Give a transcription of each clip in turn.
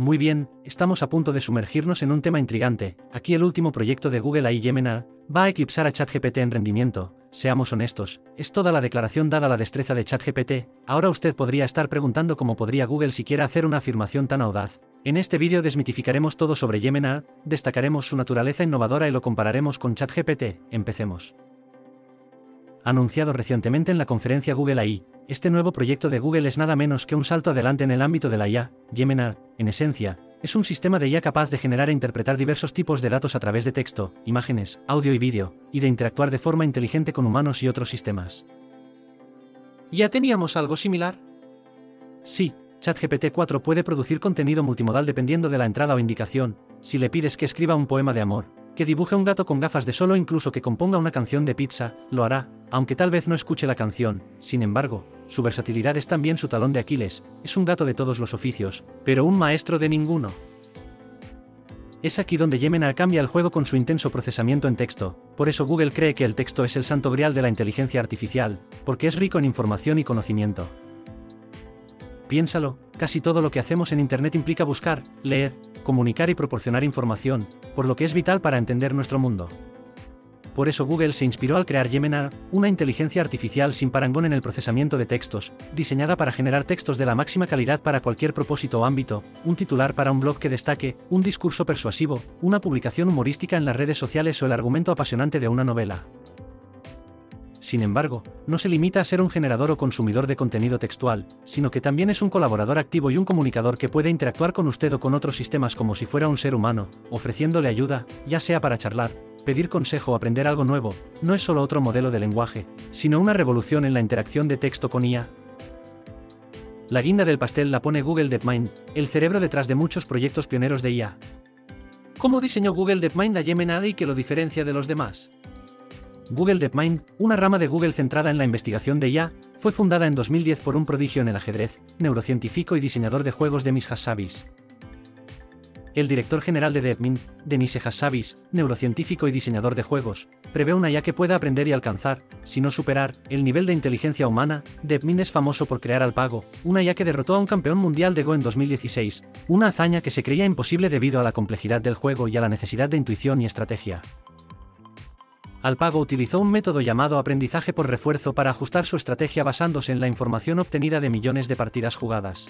Muy bien, estamos a punto de sumergirnos en un tema intrigante. Aquí el último proyecto de Google AI, Gemini, va a eclipsar a ChatGPT en rendimiento. Seamos honestos, es toda la declaración dada la destreza de ChatGPT. Ahora usted podría estar preguntando cómo podría Google siquiera hacer una afirmación tan audaz. En este vídeo desmitificaremos todo sobre Gemini, destacaremos su naturaleza innovadora y lo compararemos con ChatGPT. Empecemos. Anunciado recientemente en la conferencia Google AI, este nuevo proyecto de Google es nada menos que un salto adelante en el ámbito de la IA. Gemini, en esencia, es un sistema de IA capaz de generar e interpretar diversos tipos de datos a través de texto, imágenes, audio y vídeo, y de interactuar de forma inteligente con humanos y otros sistemas. ¿Ya teníamos algo similar? Sí, ChatGPT-4 puede producir contenido multimodal dependiendo de la entrada o indicación. Si le pides que escriba un poema de amor, que dibuje un gato con gafas de sol o incluso que componga una canción de pizza, lo hará, aunque tal vez no escuche la canción. Sin embargo, su versatilidad es también su talón de Aquiles. Es un gato de todos los oficios, pero un maestro de ninguno. Es aquí donde Gemini cambia el juego con su intenso procesamiento en texto. Por eso Google cree que el texto es el santo grial de la inteligencia artificial, porque es rico en información y conocimiento. Piénsalo, casi todo lo que hacemos en Internet implica buscar, leer, comunicar y proporcionar información, por lo que es vital para entender nuestro mundo. Por eso Google se inspiró al crear Gemini, una inteligencia artificial sin parangón en el procesamiento de textos, diseñada para generar textos de la máxima calidad para cualquier propósito o ámbito, un titular para un blog que destaque, un discurso persuasivo, una publicación humorística en las redes sociales o el argumento apasionante de una novela. Sin embargo, no se limita a ser un generador o consumidor de contenido textual, sino que también es un colaborador activo y un comunicador que puede interactuar con usted o con otros sistemas como si fuera un ser humano, ofreciéndole ayuda, ya sea para charlar, pedir consejo o aprender algo nuevo. No es solo otro modelo de lenguaje, sino una revolución en la interacción de texto con IA. La guinda del pastel la pone Google DeepMind, el cerebro detrás de muchos proyectos pioneros de IA. ¿Cómo diseñó Google DeepMind a Gemini y qué lo diferencia de los demás? Google DeepMind, una rama de Google centrada en la investigación de IA, fue fundada en 2010 por un prodigio en el ajedrez, neurocientífico y diseñador de juegos Demis Hassabis. El director general de DeepMind, Demis Hassabis, neurocientífico y diseñador de juegos, prevé una IA que pueda aprender y alcanzar, si no superar, el nivel de inteligencia humana. DeepMind es famoso por crear AlphaGo, una IA que derrotó a un campeón mundial de Go en 2016, una hazaña que se creía imposible debido a la complejidad del juego y a la necesidad de intuición y estrategia. AlphaGo utilizó un método llamado aprendizaje por refuerzo para ajustar su estrategia basándose en la información obtenida de millones de partidas jugadas.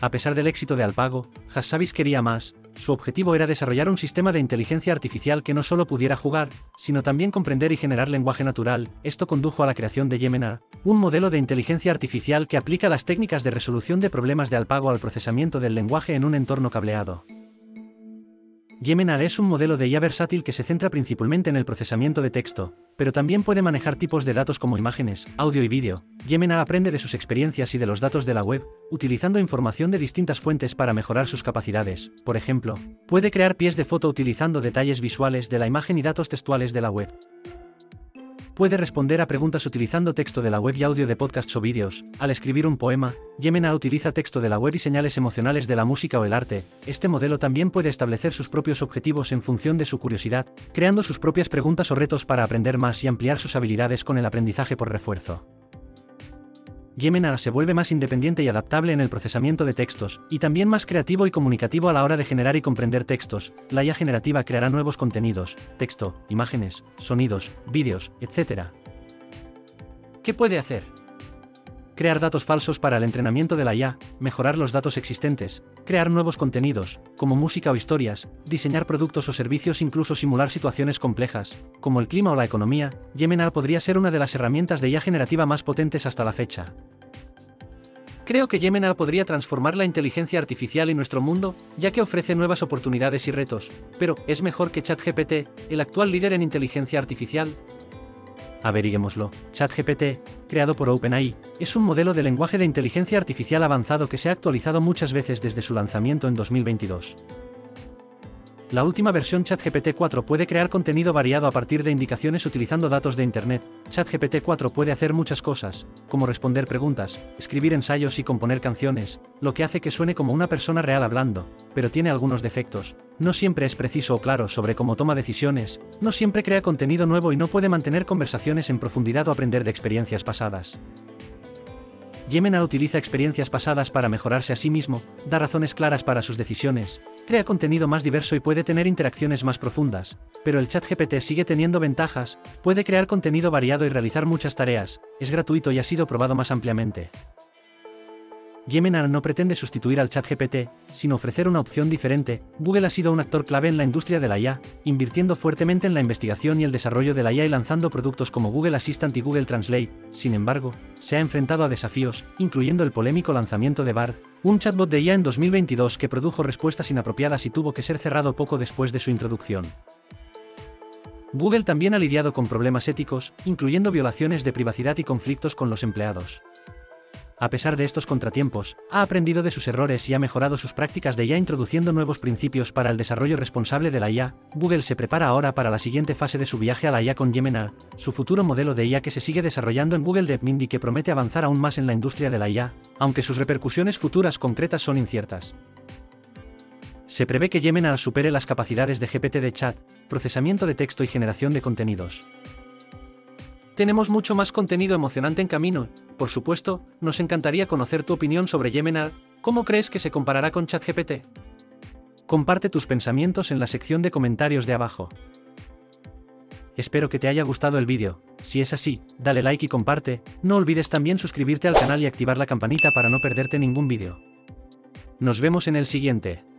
A pesar del éxito de AlphaGo, Hassabis quería más. Su objetivo era desarrollar un sistema de inteligencia artificial que no solo pudiera jugar, sino también comprender y generar lenguaje natural. Esto condujo a la creación de Gemini, un modelo de inteligencia artificial que aplica las técnicas de resolución de problemas de AlphaGo al procesamiento del lenguaje en un entorno cableado. Gemini es un modelo de IA versátil que se centra principalmente en el procesamiento de texto, pero también puede manejar tipos de datos como imágenes, audio y vídeo. Gemini aprende de sus experiencias y de los datos de la web, utilizando información de distintas fuentes para mejorar sus capacidades. Por ejemplo, puede crear pies de foto utilizando detalles visuales de la imagen y datos textuales de la web. Puede responder a preguntas utilizando texto de la web y audio de podcasts o vídeos. Al escribir un poema, Gemini utiliza texto de la web y señales emocionales de la música o el arte. Este modelo también puede establecer sus propios objetivos en función de su curiosidad, creando sus propias preguntas o retos para aprender más y ampliar sus habilidades con el aprendizaje por refuerzo. Gemini se vuelve más independiente y adaptable en el procesamiento de textos, y también más creativo y comunicativo a la hora de generar y comprender textos. La IA generativa creará nuevos contenidos, texto, imágenes, sonidos, vídeos, etc. ¿Qué puede hacer? Crear datos falsos para el entrenamiento de la IA, mejorar los datos existentes, crear nuevos contenidos, como música o historias, diseñar productos o servicios, incluso simular situaciones complejas, como el clima o la economía. Gemini podría ser una de las herramientas de IA generativa más potentes hasta la fecha. Creo que Gemini podría transformar la inteligencia artificial y nuestro mundo, ya que ofrece nuevas oportunidades y retos, pero ¿es mejor que ChatGPT, el actual líder en inteligencia artificial? Averiguémoslo. ChatGPT, creado por OpenAI, es un modelo de lenguaje de inteligencia artificial avanzado que se ha actualizado muchas veces desde su lanzamiento en 2022. La última versión ChatGPT-4 puede crear contenido variado a partir de indicaciones utilizando datos de Internet. ChatGPT-4 puede hacer muchas cosas, como responder preguntas, escribir ensayos y componer canciones, lo que hace que suene como una persona real hablando, pero tiene algunos defectos. No siempre es preciso o claro sobre cómo toma decisiones, no siempre crea contenido nuevo y no puede mantener conversaciones en profundidad o aprender de experiencias pasadas. Gemini utiliza experiencias pasadas para mejorarse a sí mismo, da razones claras para sus decisiones, crea contenido más diverso y puede tener interacciones más profundas, pero el ChatGPT sigue teniendo ventajas, puede crear contenido variado y realizar muchas tareas, es gratuito y ha sido probado más ampliamente. Gemini no pretende sustituir al ChatGPT, sino ofrecer una opción diferente. Google ha sido un actor clave en la industria de la IA, invirtiendo fuertemente en la investigación y el desarrollo de la IA y lanzando productos como Google Assistant y Google Translate. Sin embargo, se ha enfrentado a desafíos, incluyendo el polémico lanzamiento de Bard, un chatbot de IA en 2022 que produjo respuestas inapropiadas y tuvo que ser cerrado poco después de su introducción. Google también ha lidiado con problemas éticos, incluyendo violaciones de privacidad y conflictos con los empleados. A pesar de estos contratiempos, ha aprendido de sus errores y ha mejorado sus prácticas de IA introduciendo nuevos principios para el desarrollo responsable de la IA. Google se prepara ahora para la siguiente fase de su viaje a la IA con Gemini, su futuro modelo de IA que se sigue desarrollando en Google DeepMind y que promete avanzar aún más en la industria de la IA, aunque sus repercusiones futuras concretas son inciertas. Se prevé que Gemini supere las capacidades de GPT de chat, procesamiento de texto y generación de contenidos. Tenemos mucho más contenido emocionante en camino. Por supuesto, nos encantaría conocer tu opinión sobre Gemini. ¿Cómo crees que se comparará con ChatGPT? Comparte tus pensamientos en la sección de comentarios de abajo. Espero que te haya gustado el vídeo. Si es así, dale like y comparte. No olvides también suscribirte al canal y activar la campanita para no perderte ningún vídeo. Nos vemos en el siguiente.